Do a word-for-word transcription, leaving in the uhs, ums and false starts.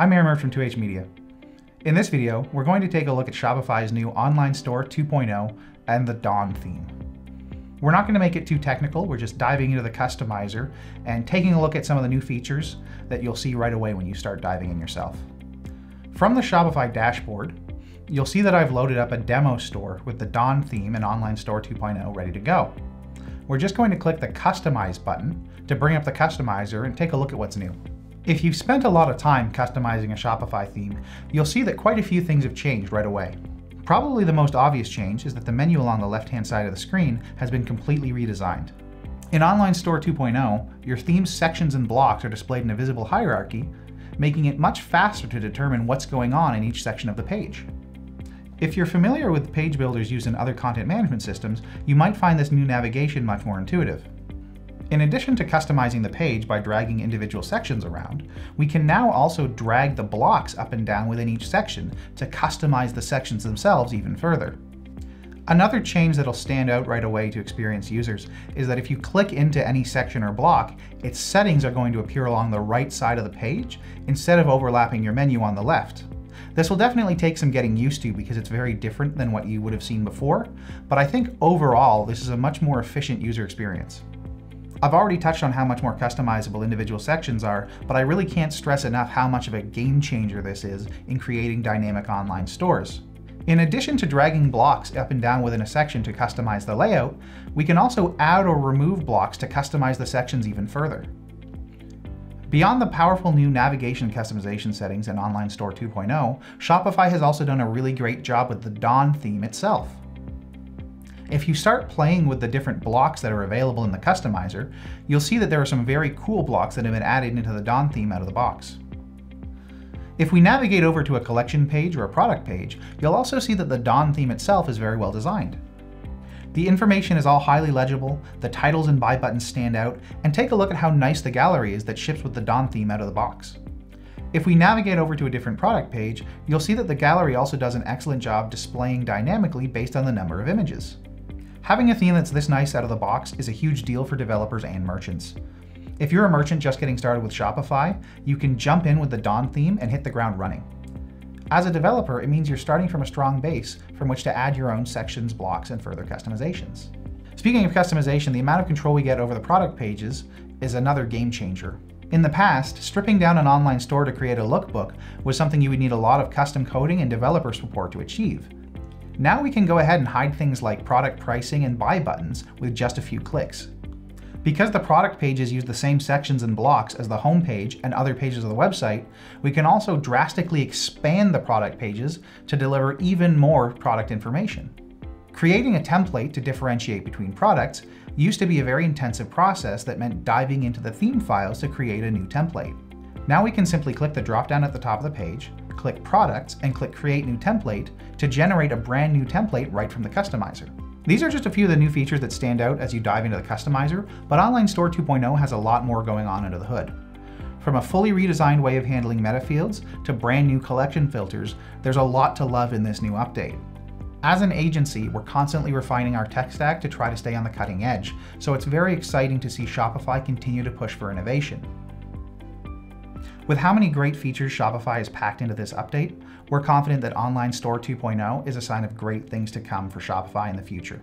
I'm Aron Merf from two H Media. In this video, we're going to take a look at Shopify's new Online Store two point oh and the Dawn theme. We're not going to make it too technical, we're just diving into the customizer and taking a look at some of the new features that you'll see right away when you start diving in yourself. From the Shopify dashboard, you'll see that I've loaded up a demo store with the Dawn theme and Online Store two point oh ready to go. We're just going to click the Customize button to bring up the customizer and take a look at what's new. If you've spent a lot of time customizing a Shopify theme, you'll see that quite a few things have changed right away. Probably the most obvious change is that the menu along the left-hand side of the screen has been completely redesigned. In Online Store two point oh, your theme's sections and blocks are displayed in a visible hierarchy, making it much faster to determine what's going on in each section of the page. If you're familiar with page builders used in other content management systems, you might find this new navigation much more intuitive. In addition to customizing the page by dragging individual sections around, we can now also drag the blocks up and down within each section to customize the sections themselves even further. Another change that'll stand out right away to experienced users is that if you click into any section or block, its settings are going to appear along the right side of the page instead of overlapping your menu on the left. This will definitely take some getting used to because it's very different than what you would have seen before, but I think overall this is a much more efficient user experience. I've already touched on how much more customizable individual sections are, but I really can't stress enough how much of a game changer this is in creating dynamic online stores. In addition to dragging blocks up and down within a section to customize the layout, we can also add or remove blocks to customize the sections even further. Beyond the powerful new navigation customization settings in Online Store two point oh, Shopify has also done a really great job with the Dawn theme itself. If you start playing with the different blocks that are available in the customizer, you'll see that there are some very cool blocks that have been added into the Dawn theme out of the box. If we navigate over to a collection page or a product page, you'll also see that the Dawn theme itself is very well designed. The information is all highly legible, the titles and buy buttons stand out, and take a look at how nice the gallery is that ships with the Dawn theme out of the box. If we navigate over to a different product page, you'll see that the gallery also does an excellent job displaying dynamically based on the number of images. Having a theme that's this nice out of the box is a huge deal for developers and merchants. If you're a merchant just getting started with Shopify, you can jump in with the Dawn theme and hit the ground running. As a developer, it means you're starting from a strong base from which to add your own sections, blocks, and further customizations. Speaking of customization, the amount of control we get over the product pages is another game changer. In the past, stripping down an online store to create a lookbook was something you would need a lot of custom coding and developer support to achieve. Now we can go ahead and hide things like product pricing and buy buttons with just a few clicks. Because the product pages use the same sections and blocks as the home page and other pages of the website, we can also drastically expand the product pages to deliver even more product information. Creating a template to differentiate between products used to be a very intensive process that meant diving into the theme files to create a new template. Now we can simply click the dropdown at the top of the page, click Products, and click Create New Template to generate a brand new template right from the customizer. These are just a few of the new features that stand out as you dive into the customizer, but Online Store two point oh has a lot more going on under the hood. From a fully redesigned way of handling meta fields to brand new collection filters, there's a lot to love in this new update. As an agency, we're constantly refining our tech stack to try to stay on the cutting edge, so it's very exciting to see Shopify continue to push for innovation. With how many great features Shopify has packed into this update, we're confident that Online Store two point oh is a sign of great things to come for Shopify in the future.